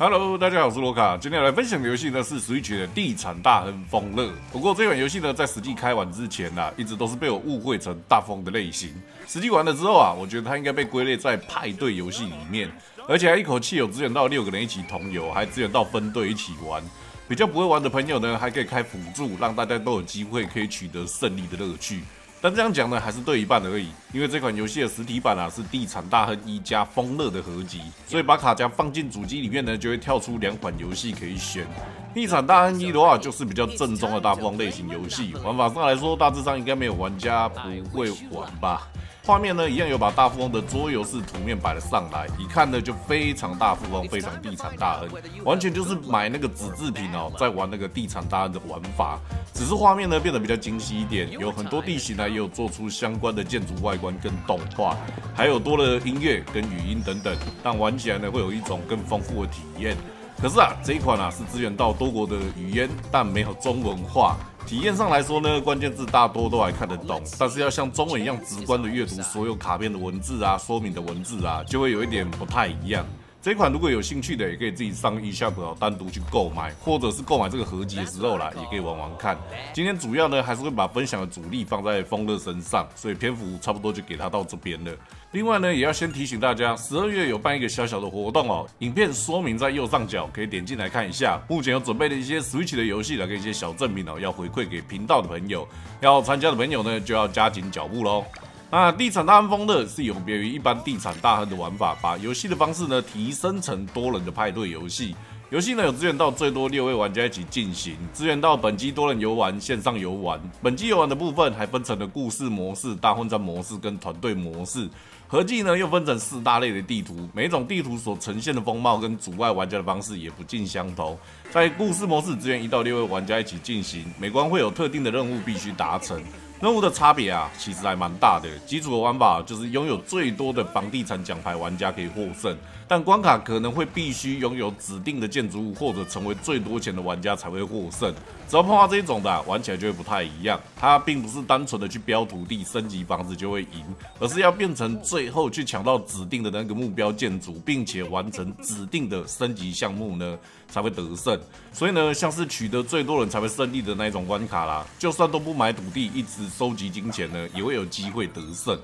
Hello， 大家好，我是罗卡。今天来分享的游戏呢是 Switch 的地产大亨疯乐。不过这款游戏呢，在实际开玩之前一直都是被我误会成大风的类型。实际玩了之后我觉得它应该被归类在派对游戏里面，而且还一口气有支援到6个人一起同游，还支援到分队一起玩。比较不会玩的朋友呢，还可以开辅助，让大家都有机会可以取得胜利的乐趣。 但这样讲呢，还是对一半而已，因为这款游戏的实体版是地产大亨1加疯乐的合集，所以把卡夹放进主机里面呢，就会跳出2款游戏可以选。地产大亨1的话，就是比较正宗的大富翁类型游戏，玩法上来说，大致上应该没有玩家不会玩吧。画面呢，一样有把大富翁的桌游式图面摆了上来，一看呢就非常大富翁，非常地产大亨，完全就是买那个纸制品在玩那个地产大亨的玩法，只是画面呢变得比较精细一点，有很多地形呢。 也有做出相关的建筑外观跟动画，还有多了音乐跟语音等等，让玩起来呢会有一种更丰富的体验。可是这一款是支援到多国的语言，但没有中文化。 体验上来说呢，关键字大多都还看得懂，但是要像中文一样直观的阅读所有卡片的文字说明的文字就会有一点不太一样。这款如果有兴趣的，也可以自己上eShop单独去购买，或者是购买这个合集的时候也可以玩玩看。今天主要呢还是会把分享的主力放在疯乐身上，所以篇幅差不多就给他到这边了。另外呢，也要先提醒大家，12月有办一个小小的活动影片说明在右上角可以点进来看一下。目前有准备了一些 Switch 的游戏跟一些小赠品要回馈 会给频道的朋友，要参加的朋友呢，就要加紧脚步喽。那地产大亨疯乐是有别于一般地产大亨的玩法，把游戏的方式呢提升成多人的派对游戏。游戏呢有支援到最多6位玩家一起进行，支援到本机多人游玩、线上游玩。本机游玩的部分还分成了故事模式、大混战模式跟团队模式，合计呢又分成4大类的地图，每种地图所呈现的风貌跟阻碍玩家的方式也不尽相同。在故事模式支援1到6位玩家一起进行，每关会有特定的任务必须达成。 任务的差别其实还蛮大的。基础的玩法就是拥有最多的房地产奖牌玩家可以获胜，但关卡可能会必须拥有指定的建筑物或者成为最多钱的玩家才会获胜。只要碰到这一种的，玩起来就会不太一样。它并不是单纯的去标土地、升级房子就会赢，而是要变成最后去抢到指定的那个目标建筑，并且完成指定的升级项目呢才会得胜。所以呢，像是取得最多人才会胜利的那一种关卡啦，就算都不买土地，一直 收集金钱呢，也会有机会得胜。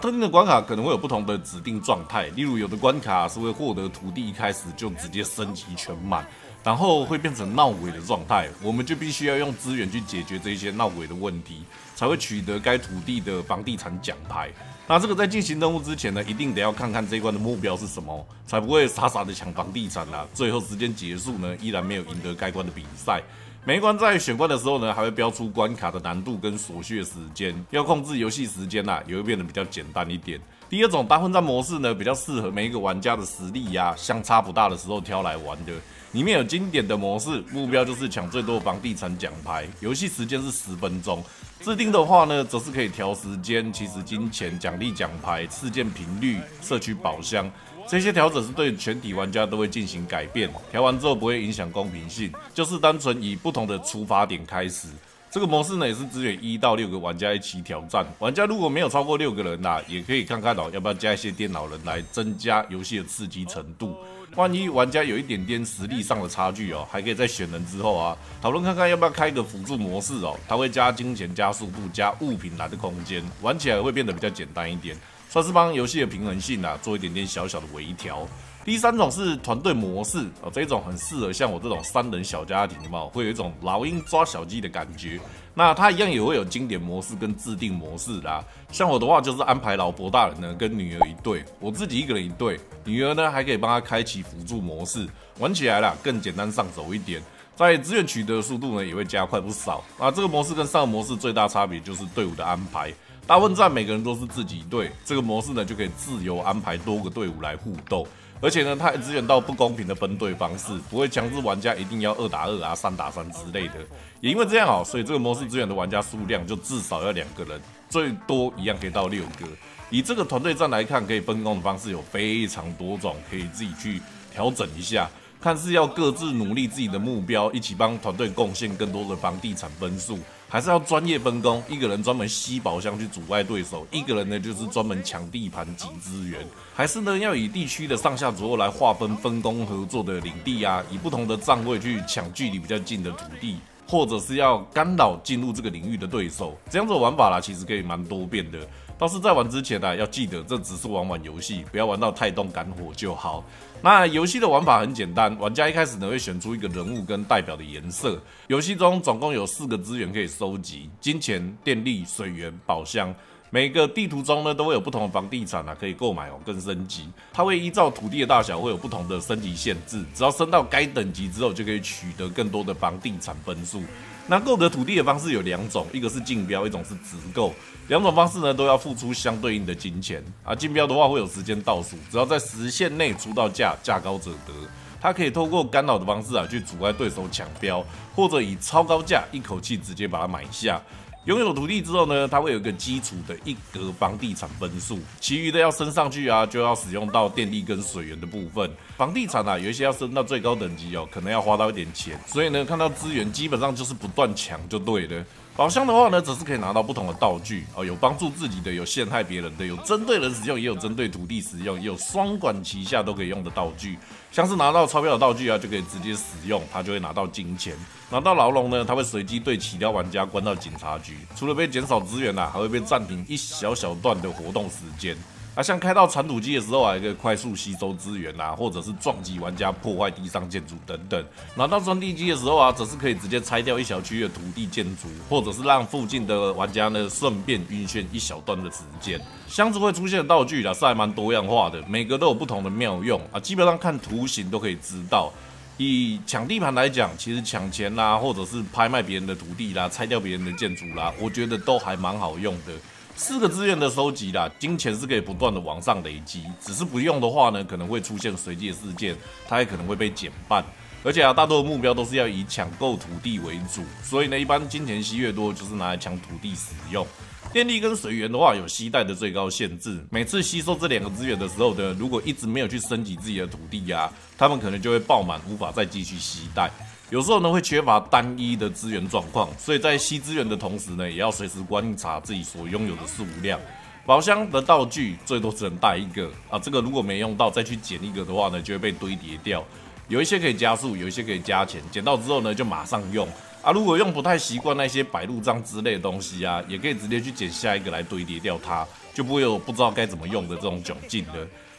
特定的关卡可能会有不同的指定状态，例如有的关卡是会获得土地一开始就直接升级全满，然后会变成闹鬼的状态，我们就必须要用资源去解决这些闹鬼的问题，才会取得该土地的房地产奖牌。 那这个在进行任务之前呢，一定得要看看这一关的目标是什么，才不会傻傻的抢房地产啦。最后时间结束呢，依然没有赢得该关的比赛。每一关在选关的时候呢，还会标出关卡的难度跟所需的时间，要控制游戏时间也会变得比较简单一点。第二种大混战模式呢，比较适合每一个玩家的实力相差不大的时候挑来玩的。里面有经典的模式，目标就是抢最多房地产奖牌，游戏时间是10分钟。 制定的话呢，则是可以调时间、起始金钱、奖励奖牌、事件频率、社区宝箱，这些调整是对全体玩家都会进行改变。调完之后不会影响公平性，就是单纯以不同的出发点开始。这个模式呢也是支援1到6个玩家一起挑战，玩家如果没有超过6个人也可以看看要不要加一些电脑人来增加游戏的刺激程度。 万一玩家有一点点实力上的差距还可以在选人之后讨论看看要不要开个辅助模式它会加金钱、加速度、加物品栏的空间，玩起来会变得比较简单一点，算是帮游戏的平衡性做一点点小小的微调。第3种是团队模式这一种很适合像我这种3人小家庭，会有一种老鹰抓小鸡的感觉。那它一样也会有经典模式跟制定模式啦。像我的话就是安排老婆大人呢跟女儿一队，我自己1个人一队，女儿呢还可以帮她开启 辅助模式玩起来啦，更简单上手一点，在资源取得的速度呢也会加快不少。这个模式跟上个模式最大差别就是队伍的安排。大混战每个人都是自己一队，这个模式呢就可以自由安排多个队伍来互斗，而且呢它还支援到不公平的分队方式，不会强制玩家一定要2打23打3之类的。也因为这样所以这个模式支援的玩家数量就至少要2个人，最多一样可以到6个。 以这个团队战来看，可以分工的方式有非常多种，可以自己去调整一下，看是要各自努力自己的目标，一起帮团队贡献更多的房地产分数，还是要专业分工，一个人专门吸宝箱去阻碍对手，一个人呢就是专门抢地盘挤资源，还是呢要以地区的上下左右来划分分工合作的领地啊，以不同的站位去抢距离比较近的土地。 或者是要干扰进入这个领域的对手，这样子的玩法啦，其实可以蛮多变的。倒是在玩之前啊，要记得这只是玩玩游戏，不要玩到太动肝火就好。那游戏的玩法很简单，玩家一开始呢会选出一个人物跟代表的颜色。游戏中总共有4个资源可以收集：金钱、电力、水源、宝箱。 每个地图中呢，都会有不同的房地产啊，可以购买哦，跟升级。它会依照土地的大小，会有不同的升级限制。只要升到该等级之后，就可以取得更多的房地产分数。那购得土地的方式有2种，一个是竞标，一种是直购。2种方式呢，都要付出相对应的金钱啊。竞标的话会有时间倒数，只要在时限内出到价，价高者得。 它可以透过干扰的方式啊，去阻碍对手抢标，或者以超高价一口气直接把它买下。拥有土地之后呢，它会有一个基础的1格房地产分数，其余的要升上去啊，就要使用到电力跟水源的部分。房地产啊，有一些要升到最高等级哦，可能要花到一点钱，所以呢，看到资源基本上就是不断抢就对了。 宝箱的话呢，则是可以拿到不同的道具哦，有帮助自己的，有陷害别人的，有针对人使用，也有针对土地使用，也有双管齐下都可以用的道具。像是拿到钞票的道具啊，就可以直接使用，它就会拿到金钱；拿到牢笼呢，它会随机对起掉玩家关到警察局，除了被减少资源啊，还会被暂停一小段的活动时间。 啊，像开到铲土机的时候啊，可以快速吸收资源啊，或者是撞击玩家、破坏地上建筑等等。拿到钻地机的时候啊，则是可以直接拆掉一小区的土地建筑，或者是让附近的玩家呢顺便晕眩一小段的时间。箱子会出现的道具啦，是还蛮多样化的，每个都有不同的妙用啊，基本上看图形都可以知道。 以抢地盘来讲，其实抢钱啦，或者是拍卖别人的土地啦，拆掉别人的建筑啦，我觉得都还蛮好用的。4个资源的收集啦，金钱是可以不断的往上累积，只是不用的话呢，可能会出现随机的事件，它也可能会被减半。而且啊，大多的目标都是要以抢购土地为主，所以呢，一般金钱吸越多，就是拿来抢土地使用。 电力跟水源的话，有吸带的最高限制。每次吸收这2个资源的时候呢，如果一直没有去升级自己的土地啊，他们可能就会爆满，无法再继续吸带。有时候呢，会缺乏单一的资源状况，所以在吸资源的同时呢，也要随时观察自己所拥有的数量。宝箱的道具最多只能带1个啊，这个如果没用到再去捡1个的话呢，就会被堆叠掉。有一些可以加速，有一些可以加钱，捡到之后呢，就马上用。 啊，如果用不太习惯那些摆路障之类的东西啊，也可以直接去捡下一个来堆叠掉它，就不会有不知道该怎么用的这种窘境了。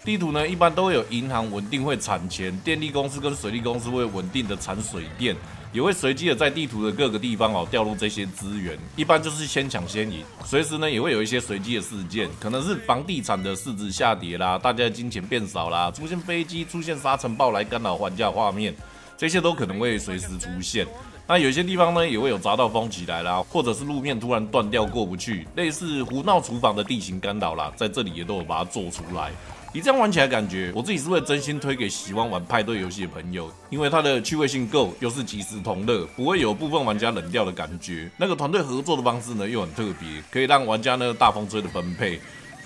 地图呢，一般都会有银行稳定会产钱，电力公司跟水利公司会稳定的产水电，也会随机的在地图的各个地方哦调入这些资源。一般就是先抢先赢，随时呢也会有一些随机的事件，可能是房地产的市值下跌啦，大家的金钱变少啦，出现飞机、出现沙尘暴来干扰玩家画面，这些都可能会随时出现。 那有些地方呢，也会有匝道封起来啦，或者是路面突然断掉过不去，类似胡闹厨房的地形干扰啦，在这里也都有把它做出来。你这样玩起来感觉，我自己是会真心推给喜欢玩派对游戏的朋友，因为它的趣味性够，又是即时同乐，不会有部分玩家冷掉的感觉。那个团队合作的方式呢，又很特别，可以让玩家呢大风吹的分配。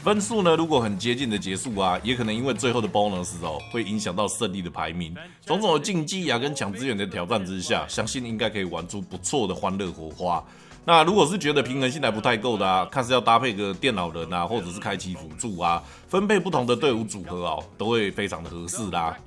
分数呢，如果很接近的结束啊，也可能因为最后的 bonus 哦，会影响到胜利的排名。种种的竞技啊，跟抢资源的挑战之下，相信应该可以玩出不错的欢乐火花。那如果是觉得平衡性还不太够的啊，看是要搭配个电脑人啊，或者是开启辅助啊，分配不同的队伍组合哦，都会非常的合适啦。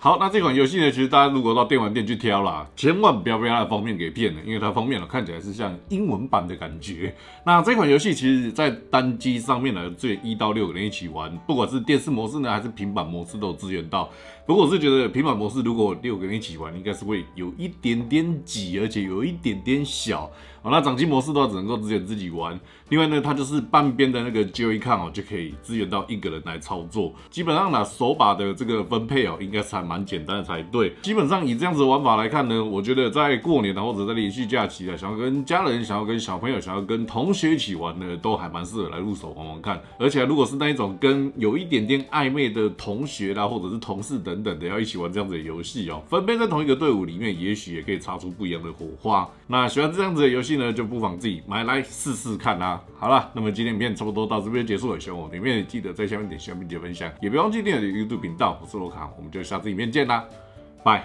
好，那这款游戏呢，其实大家如果到电玩店去挑啦，千万不要被它的封面给骗了，因为它封面看起来是像英文版的感觉。那这款游戏其实在单机上面呢，最1到6个人一起玩，不管是电视模式呢，还是平板模式都有支援到。不过我是觉得平板模式如果6个人一起玩，应该是会有一点点挤，而且有一点点小。好，那掌机模式的话，只能够支援自己玩。另外呢，它就是半边的那个 Joy Con 哦，就可以支援到1个人来操作。基本上呢，手把的这个分配哦，应该是还 蛮简单的才对。基本上以这样子的玩法来看呢，我觉得在过年啊，或者在连续假期啊，想要跟家人、想要跟小朋友、想要跟同学一起玩呢，都还蛮适合来入手玩玩看。而且如果是那一种跟有一点点暧昧的同学啦，或者是同事等等的，要一起玩这样子的游戏哦，分配在同一个队伍里面，也许也可以擦出不一样的火花。那喜欢这样子的游戏呢，就不妨自己买来试试看啦。好啦，那么今天影片差不多到这边结束了，喜欢我的影片记得在下面点喜欢并且分享，也不要忘记订阅我的 YouTube 频道。我是罗卡，我们就下次 影片见啦，拜。